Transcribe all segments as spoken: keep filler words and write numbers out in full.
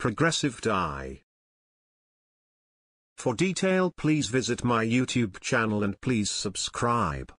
Progressive dye. For detail, please visit my YouTube channel and please subscribe.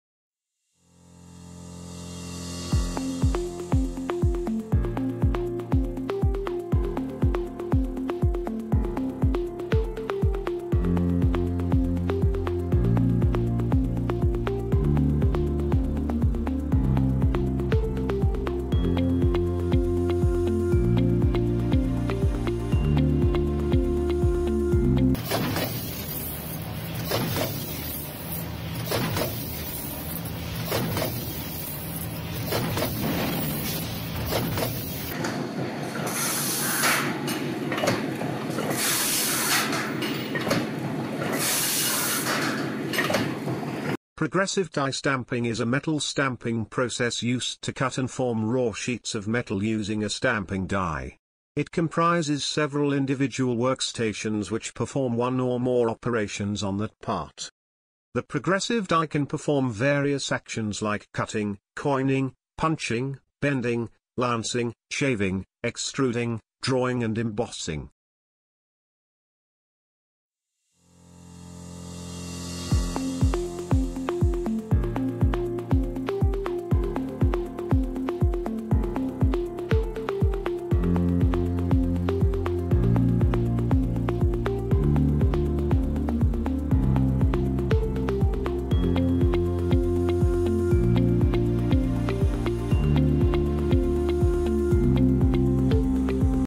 Progressive die stamping is a metal stamping process used to cut and form raw sheets of metal using a stamping die. It comprises several individual workstations which perform one or more operations on that part. The progressive die can perform various actions like cutting, coining, punching, bending, lancing, shaving, extruding, drawing and embossing.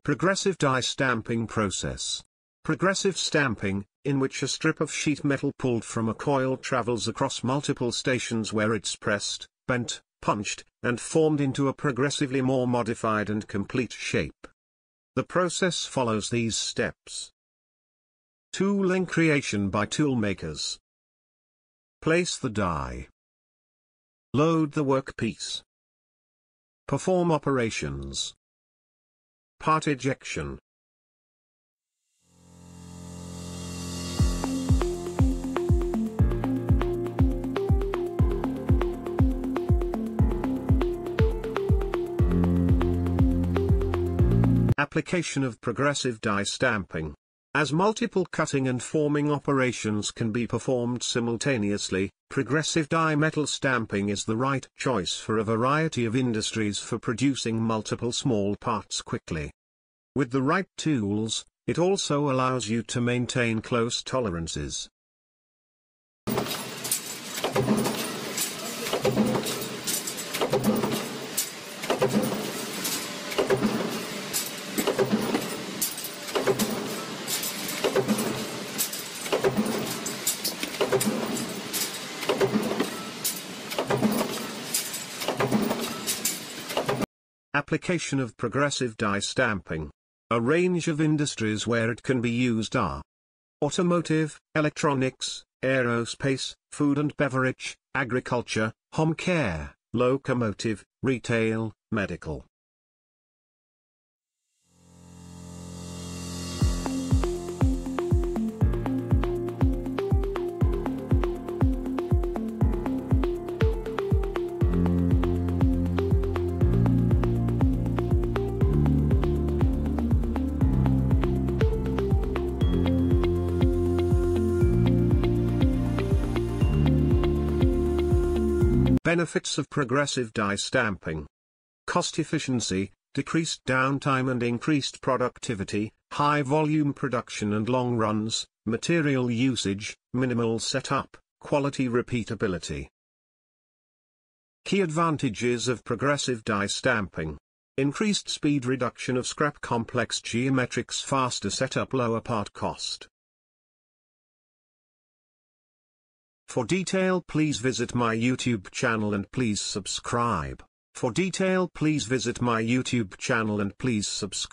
Progressive die stamping process. Progressive stamping, in which a strip of sheet metal pulled from a coil travels across multiple stations where it's pressed, bent, punched, and formed into a progressively more modified and complete shape. The process follows these steps. Tooling creation by toolmakers. Place the die. Load the workpiece. Perform operations. Part ejection. Application of progressive die stamping. As multiple cutting and forming operations can be performed simultaneously, progressive die metal stamping is the right choice for a variety of industries for producing multiple small parts quickly. With the right tools, it also allows you to maintain close tolerances. Application of progressive die stamping. A range of industries where it can be used are automotive, electronics, aerospace, food and beverage, agriculture, home care, locomotive, retail, medical. Benefits of progressive die stamping. Cost efficiency, decreased downtime and increased productivity, high volume production and long runs, material usage, minimal setup, quality repeatability. Key advantages of progressive die stamping. Increased speed, reduction of scrap, complex geometrics, faster setup, lower part cost. For detail, please visit my YouTube channel and please subscribe. For detail, please visit my YouTube channel and please subscribe.